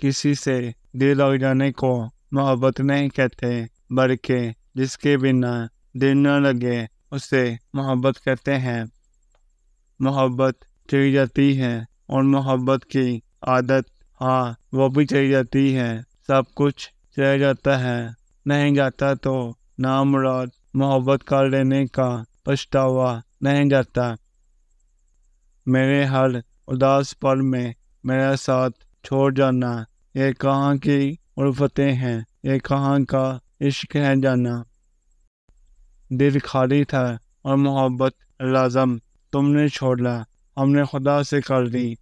किसी से दिल हो जाने को मोहब्बत नहीं कहते, बल्कि जिसके बिना दिल न लगे उसे मोहब्बत कहते हैं। मोहब्बत चली जाती है और मोहब्बत की आदत, हाँ वो भी चली जाती है। सब कुछ चला जाता है, नहीं जाता तो नामुराद मोहब्बत कर लेने का पछतावा नहीं जाता। मेरे हर उदास पल में मेरा साथ छोड़ जाना, ये कहाँ की उल्फतें हैं, ये कहाँ का इश्क है जाना। दिल खाली था और मोहब्बत लाजम तुमने छोड़ा, हमने खुदा से कर दी।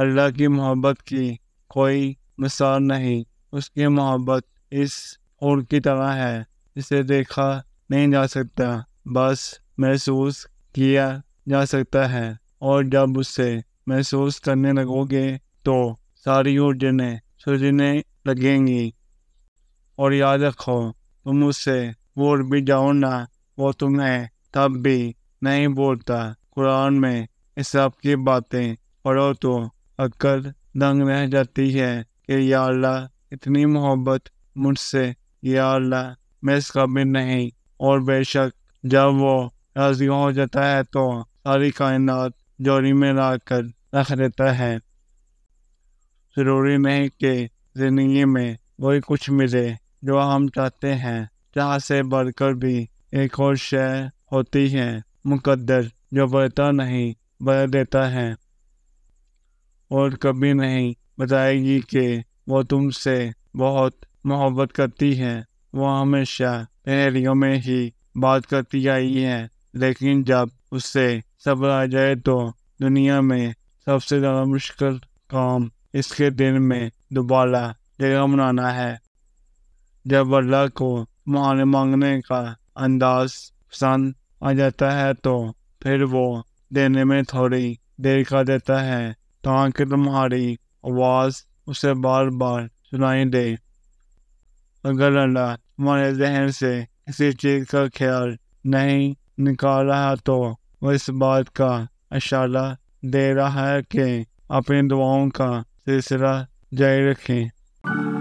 अल्लाह की मोहब्बत की कोई मिसाल नहीं, उसकी मोहब्बत इस फूल की तरह है, इसे देखा नहीं जा सकता, बस महसूस किया जा सकता है। और जब उसे महसूस करने लगोगे तो सारी ऊर्जाएं सूझने लगेंगी। और याद रखो, तुम उससे भूल भी जाओ ना, वो तुम्हें तब भी नहीं बोलता। कुरान में इस सब की बातें पढ़ो तो अक्ल दंग रह जाती है कि या अल्लाह इतनी मोहब्बत मुझसे, या अल्लाह मैं इस काबिल नहीं। और बेशक जब वो राजी हो जाता है तो सारी कायनात जोड़ी में ला कर रख देता है। ज़रूरी नहीं कि ज़िंदगी में वही कुछ मिले जो हम चाहते हैं, चाह से बढ़कर भी एक और शय होती है मुकद्दर, जो बढ़ता नहीं बदल देता है। और कभी नहीं बताएगी कि वो तुमसे बहुत मोहब्बत करती है, वो हमेशा पहेलियों में ही बात करती आई है। लेकिन जब उससे सब्र आ जाए तो दुनिया में सबसे ज़्यादा मुश्किल काम इसके दिल में दोबारा जगह बनाना है। जब अल्लाह को मुआवजा मांगने का अंदाज पसंद आ जाता है तो फिर वो देने में थोड़ी देर कर देता है, ताकि तुम्हारी आवाज़ उसे बार बार सुनाई दे। अगर अल्लाह तुम्हारे जहन से किसी चीज़ का ख्याल नहीं निकाल रहा तो वह इस बात का इशारा दे रहा है कि अपनी दुआओं का सिलसिला जारी रखें।